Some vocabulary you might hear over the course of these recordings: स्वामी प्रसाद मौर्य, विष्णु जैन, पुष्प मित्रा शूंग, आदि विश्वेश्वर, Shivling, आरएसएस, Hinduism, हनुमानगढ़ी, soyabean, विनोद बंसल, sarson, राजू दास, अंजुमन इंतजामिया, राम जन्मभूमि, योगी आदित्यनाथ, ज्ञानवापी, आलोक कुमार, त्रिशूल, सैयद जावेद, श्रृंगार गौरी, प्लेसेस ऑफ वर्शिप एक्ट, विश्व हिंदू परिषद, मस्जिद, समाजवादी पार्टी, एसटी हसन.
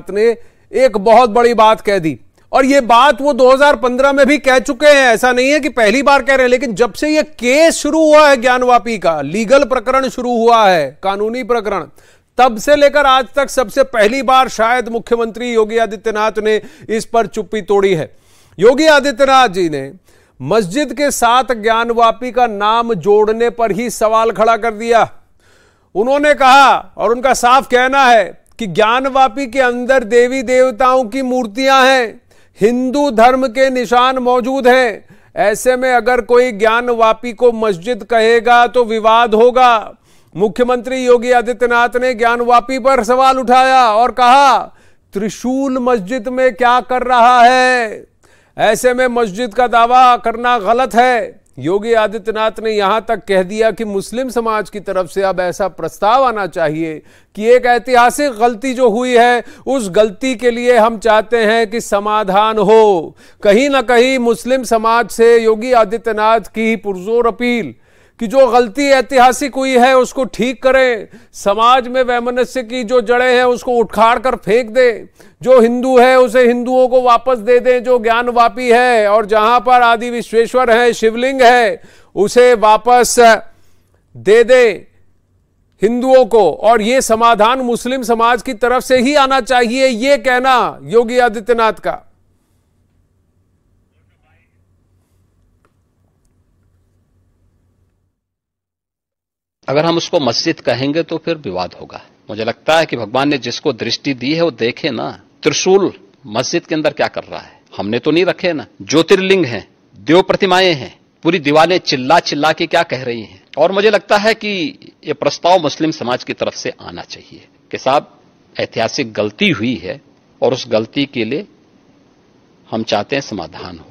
ने एक बहुत बड़ी बात कह दी और ये बात वो 2015 में भी कह चुके हैं, ऐसा नहीं है कि पहली बार कह रहे हैं। लेकिन जब से ये केस शुरू हुआ है ज्ञानवापी का, लीगल प्रकरण शुरू हुआ है, कानूनी प्रकरण, तब से लेकर आज तक सबसे पहली बार शायद मुख्यमंत्री योगी आदित्यनाथ ने इस पर चुप्पी तोड़ी है। योगी आदित्यनाथ जी ने मस्जिद के साथ ज्ञानवापी का नाम जोड़ने पर ही सवाल खड़ा कर दिया। उन्होंने कहा और उनका साफ कहना है कि ज्ञानवापी के अंदर देवी देवताओं की मूर्तियां हैं, हिंदू धर्म के निशान मौजूद हैं। ऐसे में अगर कोई ज्ञानवापी को मस्जिद कहेगा तो विवाद होगा। मुख्यमंत्री योगी आदित्यनाथ ने ज्ञानवापी पर सवाल उठाया और कहा त्रिशूल मस्जिद में क्या कर रहा है, ऐसे में मस्जिद का दावा करना गलत है। योगी आदित्यनाथ ने यहां तक कह दिया कि मुस्लिम समाज की तरफ से अब ऐसा प्रस्ताव आना चाहिए कि एक ऐतिहासिक गलती जो हुई है उस गलती के लिए हम चाहते हैं कि समाधान हो। कहीं ना कहीं मुस्लिम समाज से योगी आदित्यनाथ की पुरजोर अपील कि जो गलती ऐतिहासिक हुई है उसको ठीक करें, समाज में वैमनस्य की जो जड़ें हैं उसको उखाड़ कर फेंक दें, जो हिंदू है उसे हिंदुओं को वापस दे दें, जो ज्ञानवापी है और जहां पर आदि विश्वेश्वर है, शिवलिंग है, उसे वापस दे दें हिंदुओं को। और ये समाधान मुस्लिम समाज की तरफ से ही आना चाहिए, ये कहना योगी आदित्यनाथ का। अगर हम उसको मस्जिद कहेंगे तो फिर विवाद होगा। मुझे लगता है कि भगवान ने जिसको दृष्टि दी है वो देखे ना, त्रिशूल मस्जिद के अंदर क्या कर रहा है, हमने तो नहीं रखे ना। ज्योतिर्लिंग हैं, देव प्रतिमाएं हैं, पूरी दीवारें चिल्ला चिल्ला के क्या कह रही हैं। और मुझे लगता है कि ये प्रस्ताव मुस्लिम समाज की तरफ से आना चाहिए कि साहब ऐतिहासिक गलती हुई है और उस गलती के लिए हम चाहते हैं समाधान हो।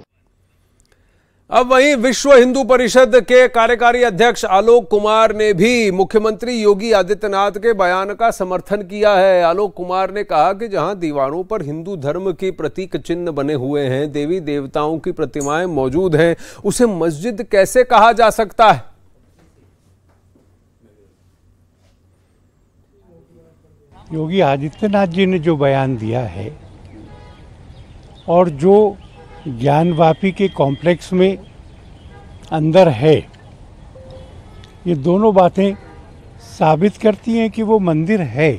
अब वहीं विश्व हिंदू परिषद के कार्यकारी अध्यक्ष आलोक कुमार ने भी मुख्यमंत्री योगी आदित्यनाथ के बयान का समर्थन किया है। आलोक कुमार ने कहा कि जहां दीवारों पर हिंदू धर्म के प्रतीक चिन्ह बने हुए हैं, देवी देवताओं की प्रतिमाएं मौजूद हैं, उसे मस्जिद कैसे कहा जा सकता है। योगी आदित्यनाथ जी ने जो बयान दिया है और जो ज्ञानवापी के कॉम्प्लेक्स में अंदर है, ये दोनों बातें साबित करती हैं कि वो मंदिर है।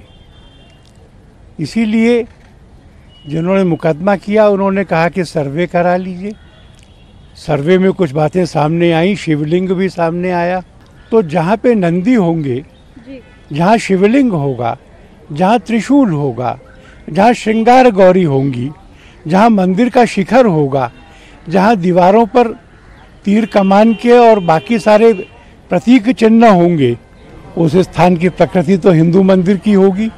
इसीलिए जिन्होंने मुकदमा किया उन्होंने कहा कि सर्वे करा लीजिए, सर्वे में कुछ बातें सामने आई, शिवलिंग भी सामने आया। तो जहाँ पे नंदी होंगे, जहाँ शिवलिंग होगा, जहाँ त्रिशूल होगा, जहाँ श्रृंगार गौरी होंगी, जहाँ मंदिर का शिखर होगा, जहाँ दीवारों पर तीर कमान के और बाकी सारे प्रतीक चिन्ह होंगे, उस स्थान की प्रकृति तो हिंदू मंदिर की होगी।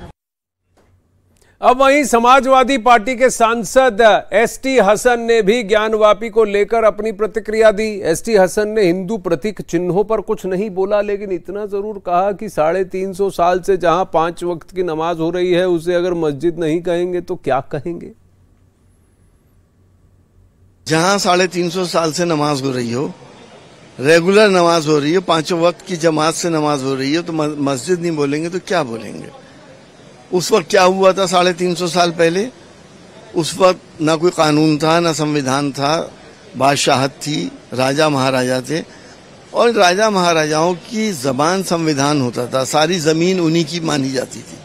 अब वहीं समाजवादी पार्टी के सांसद एसटी हसन ने भी ज्ञानवापी को लेकर अपनी प्रतिक्रिया दी। एसटी हसन ने हिंदू प्रतीक चिन्हों पर कुछ नहीं बोला, लेकिन इतना जरूर कहा कि 350 साल से जहाँ 5 वक्त की नमाज हो रही है उसे अगर मस्जिद नहीं कहेंगे तो क्या कहेंगे। जहाँ 350 साल से नमाज हो रही हो, रेगुलर नमाज हो रही हो, 5 वक्त की जमात से नमाज हो रही हो, तो मस्जिद नहीं बोलेंगे तो क्या बोलेंगे। उस वक्त क्या हुआ था 350 साल पहले, उस वक्त ना कोई कानून था, ना संविधान था, बादशाहत थी, राजा महाराजा थे और राजा महाराजाओं की जबान संविधान होता था, सारी जमीन उन्हीं की मानी जाती थी।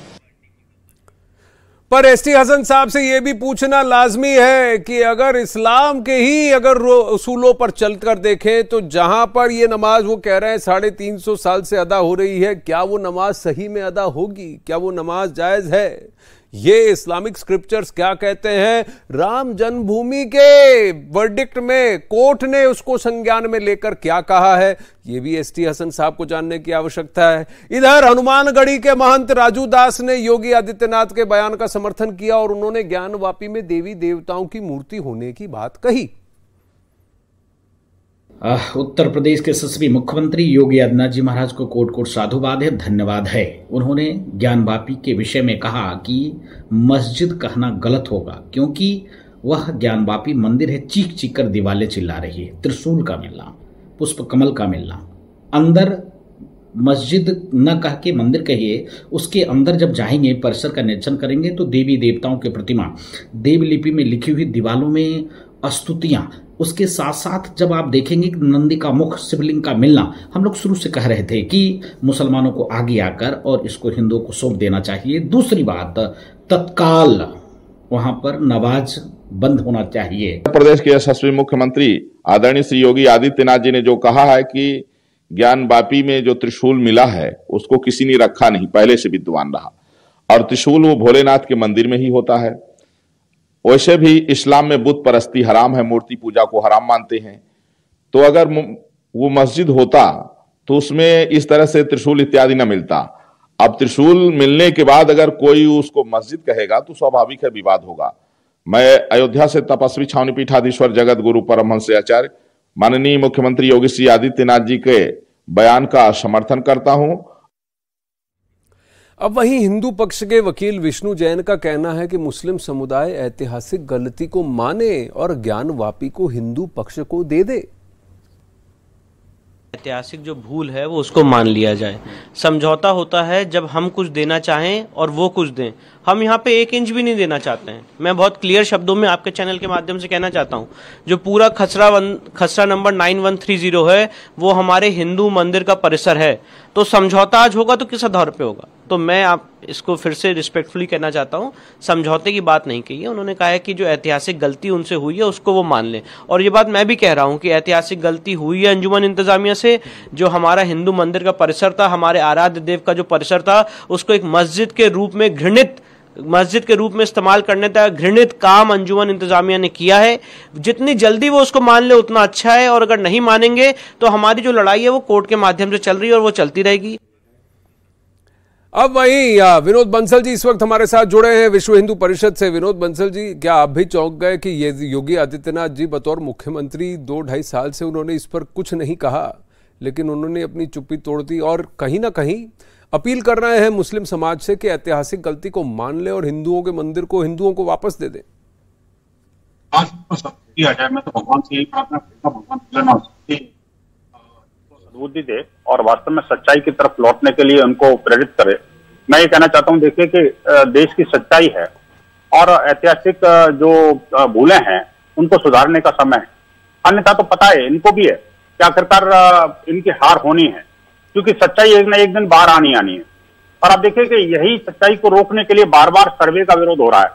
पर एसटी हसन साहब से ये भी पूछना लाजमी है कि अगर इस्लाम के ही अगर उसूलों पर चलकर देखें तो जहां पर ये नमाज वो कह रहे हैं 350 साल से अदा हो रही है, क्या वो नमाज सही में अदा होगी, क्या वो नमाज जायज है। ये इस्लामिक स्क्रिप्चर्स क्या कहते हैं, राम जन्मभूमि के वर्डिक्ट में कोर्ट ने उसको संज्ञान में लेकर क्या कहा है, ये भी एसटी हसन साहब को जानने की आवश्यकता है। इधर हनुमानगढ़ी के महंत राजू दास ने योगी आदित्यनाथ के बयान का समर्थन किया और उन्होंने ज्ञानवापी में देवी देवताओं की मूर्ति होने की बात कही। उत्तर प्रदेश के यशस्वी मुख्यमंत्री योगी आदित्यनाथ जी महाराज को कोट-कोट साधुवाद है, धन्यवाद है। उन्होंने ज्ञानवापी के विषय में कहा कि मस्जिद कहना गलत होगा क्योंकि वह ज्ञानवापी मंदिर है। चीख चीख कर दीवारें चिल्ला रही है, त्रिशूल का मिलना, पुष्प कमल का मिलना, अंदर मस्जिद न कह के मंदिर कहिए, उसके अंदर जब जाएंगे परिसर का निरीक्षण करेंगे तो देवी देवताओं की प्रतिमा, देवलिपि में लिखी हुई दीवालों में स्तुतियाँ, उसके साथ साथ जब आप देखेंगे कि नंदी का मुख, शिवलिंग का मिलना, हम लोग शुरू से कह रहे थे कि मुसलमानों को आगे आकर और इसको हिंदुओं को सौंप देना चाहिए। दूसरी बात, तत्काल वहां पर नवाज बंद होना चाहिए। प्रदेश के यशस्वी मुख्यमंत्री आदरणीय श्री योगी आदित्यनाथ जी ने जो कहा है कि ज्ञानवापी में जो त्रिशूल मिला है उसको किसी ने रखा नहीं, पहले से विद्वान रहा, और त्रिशूल वो भोलेनाथ के मंदिर में ही होता है। वैसे भी इस्लाम में बुत परस्ती हराम है, मूर्ति पूजा को हराम मानते हैं, तो अगर वो मस्जिद होता तो उसमें इस तरह से त्रिशूल इत्यादि न मिलता। अब त्रिशूल मिलने के बाद अगर कोई उसको मस्जिद कहेगा तो स्वाभाविक है विवाद होगा। मैं अयोध्या से तपस्वी छावनी पीठाधीश्वर जगत गुरु परमहंस आचार्य माननीय मुख्यमंत्री योगी श्री आदित्यनाथ जी के बयान का समर्थन करता हूँ। अब वहीं हिंदू पक्ष के वकील विष्णु जैन का कहना है कि मुस्लिम समुदाय ऐतिहासिक गलती को माने और ज्ञानवापी को हिंदू पक्ष को दे दे। ऐतिहासिक जो भूल है वो उसको मान लिया जाए। समझौता होता है जब हम कुछ देना चाहें और वो कुछ दें। हम यहाँ पे एक इंच भी नहीं देना चाहते हैं। मैं बहुत क्लियर शब्दों में आपके चैनल के माध्यम से कहना चाहता हूँ, जो पूरा खसरा नंबर 9130 है वो हमारे हिंदू मंदिर का परिसर है। तो समझौता आज होगा तो किस आधार पे होगा? तो मैं आप इसको फिर से रिस्पेक्टफुली कहना चाहता हूँ, समझौते की बात नहीं कही है। उन्होंने कहा है कि जो ऐतिहासिक गलती उनसे हुई है उसको वो मान लें, और ये बात मैं भी कह रहा हूँ कि ऐतिहासिक गलती हुई है अंजुमन इंतजामिया से। जो हमारा हिंदू मंदिर का परिसर था, हमारे आराध्य देव का जो परिसर था, उसको एक मस्जिद के रूप में इस्तेमाल करने का घृणित काम अंजुमन इंतजामिया ने किया है। जितनी जल्दी वो उसको मान ले उतना अच्छा है, और अगर नहीं मानेंगे तो हमारी जो लड़ाई है वो कोर्ट के माध्यम से चल रही है और वो चलती रहेगी। अब वही विनोद बंसल जी इस वक्त हमारे साथ जुड़े हैं विश्व हिंदू परिषद से। विनोद बंसल जी, क्या आप भी चौंक गए कि ये योगी आदित्यनाथ जी बतौर मुख्यमंत्री 2-2.5 साल से उन्होंने इस पर कुछ नहीं कहा, लेकिन उन्होंने अपनी चुप्पी तोड़ दी और कहीं ना कहीं अपील कर रहे हैं मुस्लिम समाज से कि ऐतिहासिक गलती को मान ले और हिंदुओं के मंदिर को, हिंदुओं को वापस दे दे। आज तो सब किया जाए, मैं तो भगवान से यही प्रार्थना करता हूं, भगवान बुद्धि दे और वास्तव में सच्चाई की तरफ लौटने के लिए उनको प्रेरित करे। मैं ये कहना चाहता हूं, देखिए कि देश की सच्चाई है और ऐतिहासिक जो भूलें हैं उनको सुधारने का समय है। अन्यथा तो पता है इनको भी है कि आखिरकार इनकी हार होनी है, क्योंकि सच्चाई एक ना एक दिन बाहर आनी है। और आप देखिए कि यही सच्चाई को रोकने के लिए बार बार सर्वे का विरोध हो रहा है,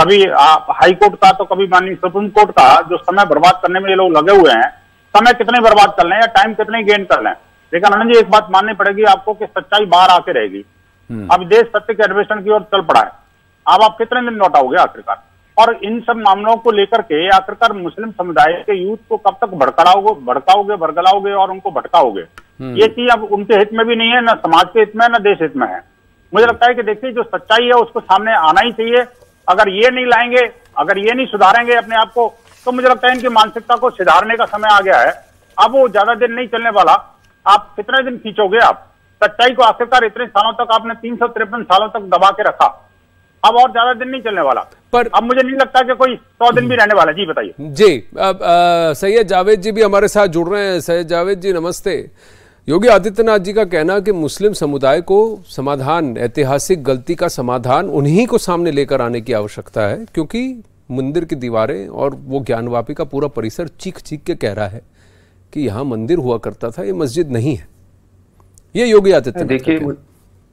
कभी हाईकोर्ट का तो कभी माननीय सुप्रीम कोर्ट का। जो समय बर्बाद करने में ये लोग लगे हुए हैं, समय कितने बर्बाद कर लें या टाइम कितने गेन कर लें, लेकिन आनंद जी एक बात माननी पड़ेगी आपको कि सच्चाई बाहर आके रहेगी। अब देश सत्य के अन्वेषण की ओर चल पड़ा है, अब आप कितने दिन लौटाओगे आखिरकार? और इन सब मामलों को लेकर के आखिरकार मुस्लिम समुदाय के यूथ को कब तक भड़काओगे और उनको भटकाओगे? ये चीज अब उनके हित में भी नहीं है, ना समाज के हित में, ना देश हित में है। मुझे लगता है कि देखिए जो सच्चाई है उसको सामने आना ही चाहिए। अगर ये नहीं लाएंगे, अगर ये नहीं सुधारेंगे अपने आप को, तो मुझे लगता है इनकी मानसिकता को सुधारने का समय आ गया है। अब वो ज्यादा दिन नहीं चलने वाला। आप कितने दिन खींचोगे? आप सच्चाई को आखिरकार इतने सालों तक आपने 353 सालों तक दबा के रखा, अब और ज्यादा दिन नहीं चलने वाला। पर अब मुझे नहीं लगता कि कोई 100 दिन भी रहने वाला। जी बताइए। जी अब सैयद जावेद जी भी हमारे साथ जुड़ रहे हैं। सैयद जावेद जी नमस्ते। योगी आदित्यनाथ जी का कहना कि मुस्लिम समुदाय को समाधान, ऐतिहासिक गलती का समाधान उन्हीं को सामने लेकर आने की आवश्यकता है, क्योंकि मंदिर की दीवारें और वो ज्ञानवापी का पूरा परिसर चीख चीख के कह रहा है कि यहाँ मंदिर हुआ करता था, ये मस्जिद नहीं है। ये योगी आदित्यनाथ,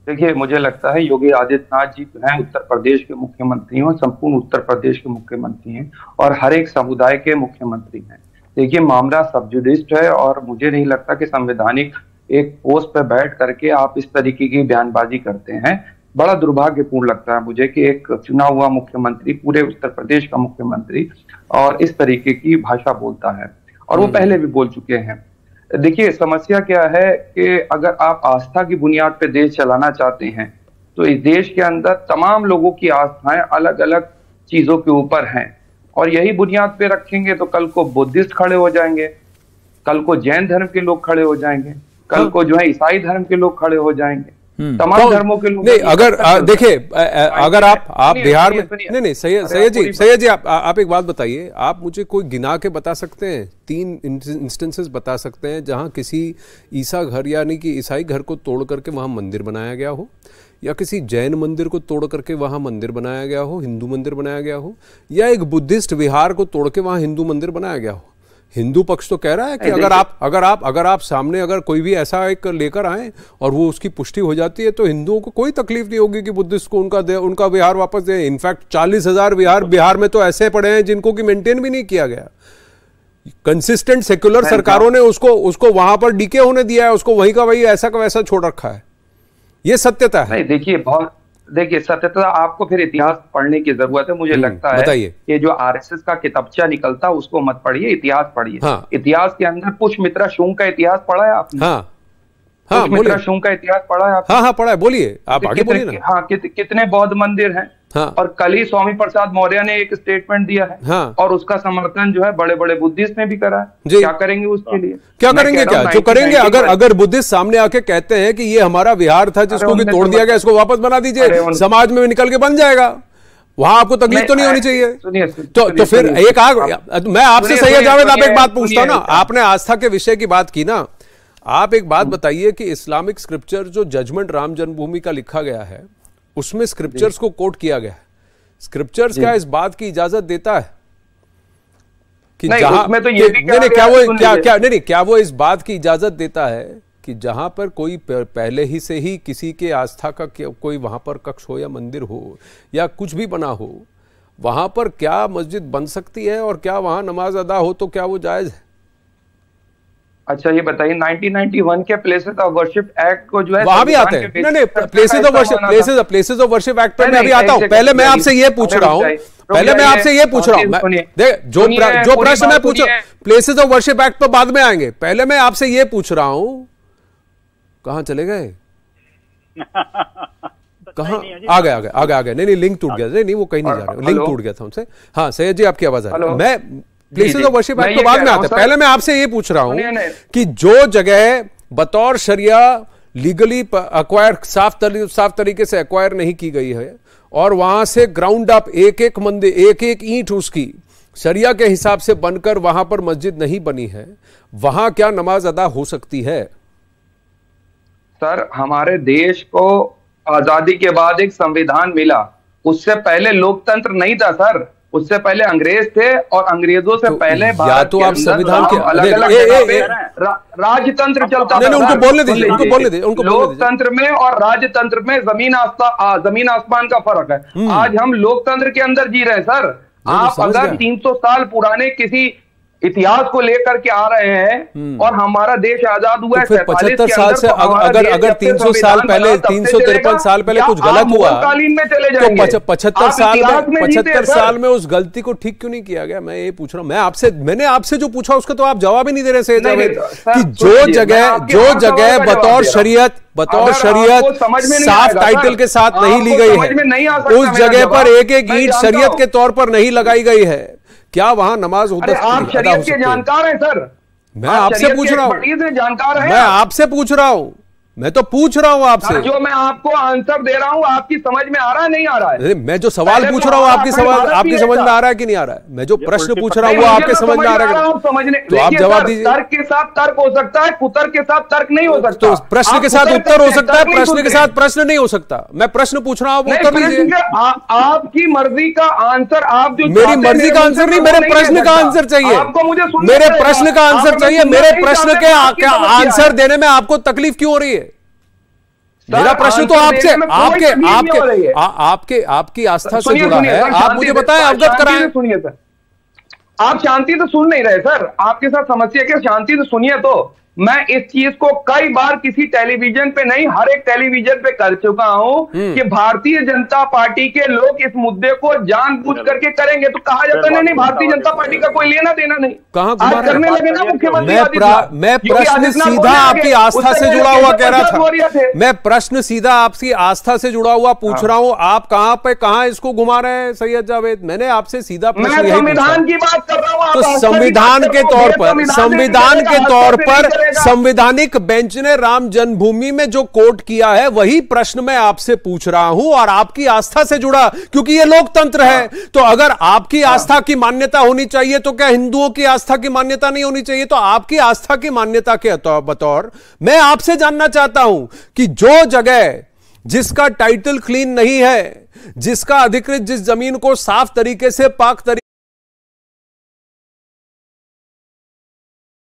देखिए मुझे लगता है योगी आदित्यनाथ जी हैं उत्तर प्रदेश के मुख्यमंत्री हैं, संपूर्ण उत्तर प्रदेश के मुख्यमंत्री हैं और हर एक समुदाय के मुख्यमंत्री हैं। देखिए मामला सब जुडिस्ट है और मुझे नहीं लगता कि संवैधानिक एक पोस्ट पर बैठ करके आप इस तरीके की बयानबाजी करते हैं। बड़ा दुर्भाग्यपूर्ण लगता है मुझे कि एक चुना हुआ मुख्यमंत्री, पूरे उत्तर प्रदेश का मुख्यमंत्री, और इस तरीके की भाषा बोलता है, और वो पहले भी बोल चुके हैं। देखिए समस्या क्या है कि अगर आप आस्था की बुनियाद पर देश चलाना चाहते हैं तो इस देश के अंदर तमाम लोगों की आस्थाएं अलग अलग चीजों के ऊपर हैं, और यही बुनियाद पे रखेंगे तो कल को बुद्धिस्ट खड़े हो जाएंगे, कल को जैन धर्म के लोग खड़े हो जाएंगे, कल को जो है ईसाई धर्म के लोग खड़े हो जाएंगे। तमाम धर्मों के लोग। अगर देखिए, अगर आप बिहार में नहीं, सैयद जी आप एक बात बताइए, आप मुझे कोई गिना के बता सकते हैं, 3 इंस्टेंसेस बता सकते हैं जहां किसी ईसा घर यानी कि ईसाई घर को तोड़ करके वहां मंदिर बनाया गया हो, या किसी जैन मंदिर को तोड़ करके वहाँ मंदिर बनाया गया हो, हिंदू मंदिर बनाया गया हो, या एक बुद्धिस्ट विहार को तोड़ के वहाँ हिंदू मंदिर बनाया गया हो? हिंदू पक्ष तो कह रहा है कि अगर आप सामने अगर कोई भी ऐसा एक लेकर आए और वो उसकी पुष्टि हो जाती है तो हिंदुओं को कोई तकलीफ नहीं होगी कि बुद्धिस्ट को उनका विहार वापस दें। इनफैक्ट 40,000 विहार बिहार में तो ऐसे पड़े हैं जिनको कि मेंटेन भी नहीं किया गया। कंसिस्टेंट सेक्युलर सरकारों ने उसको वहां पर डीके होने दिया है, उसको वहीं का वही ऐसा का वैसा छोड़ रखा है। ये सत्यता है। देखिए सत्यता आपको फिर इतिहास पढ़ने की जरूरत है। मुझे लगता है कि जो आरएसएस का किताबचा निकलता है उसको मत पढ़िए, इतिहास पढ़िए। हाँ। इतिहास के अंदर पुष्प मित्रा शूंग का इतिहास पढ़ा है आपने? हाँ। हाँ, पुष्प मित्रा शूंग का इतिहास पढ़ा है आपने? हाँ, पढ़ा है। बोलिए आप आगे बोलिए। हाँ, कितने बौद्ध मंदिर हैं। हाँ। और कल ही स्वामी प्रसाद मौर्य ने एक स्टेटमेंट दिया है। हाँ। और उसका समर्थन जो है बड़े बड़े बुद्धिस्ट ने भी करा है। क्या करेंगे उसके लिए? क्या करेंगे? क्या जो करेंगे, अगर बुद्धिस्ट सामने आके कहते हैं कि ये हमारा विहार था जिसको कि तोड़ दिया गया, इसको वापस बना दीजिए, समाज में निकल के बन जाएगा, वहां आपको तकलीफ तो नहीं होनी चाहिए। तो फिर एक आग मैं आपसे सैयद जावेद आप एक बात पूछता हूँ ना, आपने आस्था के विषय की बात की ना, आप एक बात बताइए कि इस्लामिक स्क्रिप्चर जो जजमेंट राम जन्मभूमि का लिखा गया है उसमें स्क्रिप्चर्स को कोट किया गया है। स्क्रिप्चर्स क्या इस बात की इजाजत देता है कि जहां तो ये भी नहीं, क्या वो इस बात की इजाजत देता है कि जहां पर कोई पहले ही से ही किसी के आस्था का कोई वहां पर कक्ष हो या मंदिर हो या कुछ भी बना हो, वहां पर क्या मस्जिद बन सकती है और क्या वहां नमाज अदा हो तो क्या वो जायज है? अच्छा ये बताइए, 1991 के प्लेसेस ऑफ वर्शिप एक्ट को जो है वहां भी आते हैं? नहीं, प्लेसेस ऑफ वर्शिप एक्ट पर मैं अभी आता हूं। पहले मैं आपसे ये पूछ रहा हूं जो प्रश्न मैं पूछा प्लेसेस ऑफ वर्शिप एक्ट पर बाद में आएंगे, पहले मैं आपसे ये पूछ रहा हूं, कहां चले गए? कहां? आ गए। नहीं, लिंक टूट गया। नहीं, वो कहीं नहीं जा रहे, लिंक टूट गया था उनसे। हाँ सैयद जी आपकी आवाज आ रही है। मैं प्लेसेस ऑफ वर्शिप एक्ट के बाद में आते हैं, पहले मैं आपसे ये पूछ रहा हूं कि जो जगह बतौर शरिया लीगली अक्वायर साफ तरीके से अक्वायर नहीं की गई है और वहां से ग्राउंड अप एक-एक मंदिर, एक-एक ईंट उसकी शरिया के हिसाब से बनकर वहां पर मस्जिद नहीं बनी है, वहां क्या नमाज अदा हो सकती है? सर, हमारे देश को आजादी के बाद एक संविधान मिला, उससे पहले लोकतंत्र नहीं था सर, उससे पहले अंग्रेज थे और अंग्रेजों से पहले भारत तो आप संविधान के अलग-अलग राजतंत्र चलता था। उनको बोलने दे। लोकतंत्र में और राजतंत्र में जमीन आसमान का फर्क है। आज हम लोकतंत्र के अंदर जी रहे हैं सर। आप अगर 300 साल पुराने किसी इतिहास को लेकर के आ रहे हैं और हमारा देश आजाद हुआ है 75 साल से, अगर 300 साल पहले, 353 साल पहले कुछ गलत हुआ तो 75 साल में उस गलती को ठीक क्यों नहीं किया गया? मैं ये पूछ रहा हूँ। मैंने आपसे जो पूछा उसका तो आप जवाब ही नहीं दे रहे सैयद जावेद, कि जो जगह बतौर शरीयत साफ टाइटल के साथ नहीं ली गई है, उस जगह पर एक-एक ईंट शरीयत के तौर पर नहीं लगाई गई है, क्या वहां नमाज होता है? आप शरीयत के जानकार हैं सर। मैं आपसे पूछ रहा हूं। मैं तो पूछ रहा हूं आपसे, जो मैं आपको आंसर दे रहा हूं आपकी समझ में आ रहा है नहीं आ रहा है? मैं जो सवाल पूछ रहा हूं आपकी समझ में आ रहा है कि नहीं आ रहा है? मैं जो प्रश्न पूछ रहा हूं वो आपके समझ में आ रहा है तो आप जवाब दीजिए। तर्क के साथ तर्क हो सकता है, कुतर्क के साथ तर्क नहीं हो सकता। तो प्रश्न के साथ उत्तर हो सकता है, प्रश्न के साथ प्रश्न नहीं हो सकता। मैं प्रश्न पूछ रहा हूं, उत्तर दीजिए। आपकी मर्जी का आंसर, आप जो मेरी मर्जी का आंसर नहीं, मेरे प्रश्न का आंसर चाहिए आपको। मुझे मेरे प्रश्न का आंसर चाहिए। मेरे प्रश्न के आंसर देने में आपको तकलीफ क्यों हो रही है? मेरा प्रश्न तो आपसे आपकी आस्था से जुड़ा है। आप मुझे बताएं, अवगत कराएं। सुनिए सर, आप शांति से सुन नहीं रहे सर, आपके साथ समस्या क्या? शांति से सुनिए। तो मैं इस चीज को कई बार किसी टेलीविजन पे नहीं, हर एक टेलीविजन पे कर चुका हूं कि भारतीय जनता पार्टी के लोग इस मुद्दे को जानबूझ करके करेंगे। तो कहा जाता है नहीं, भारतीय जनता पार्टी का कोई लेना देना नहीं। कहां करने लगे ना मुख्यमंत्री? मैं प्रश्न सीधा आपकी आस्था से जुड़ा हुआ कह रहा था। मैं प्रश्न सीधा आपकी आस्था से जुड़ा हुआ पूछ रहा हूं, आप कहां इसको घुमा रहे हैं सैयद जावेद? मैंने आपसे सीधा प्रश्न, संविधान की बात कर रहा हूं। तो संविधान के तौर पर संवैधानिक बेंच ने राम जन्मभूमि में जो कोर्ट किया है वही प्रश्न मैं आपसे पूछ रहा हूं और आपकी आस्था से जुड़ा, क्योंकि यह लोकतंत्र है। तो अगर आपकी आस्था की मान्यता होनी चाहिए तो क्या हिंदुओं की आस्था की मान्यता नहीं होनी चाहिए? तो आपकी आस्था की मान्यता के बतौर मैं आपसे जानना चाहता हूं कि जो जगह जिसका टाइटल क्लीन नहीं है, जिसका अधिकृत, जिस जमीन को साफ तरीके से, पाक तरीके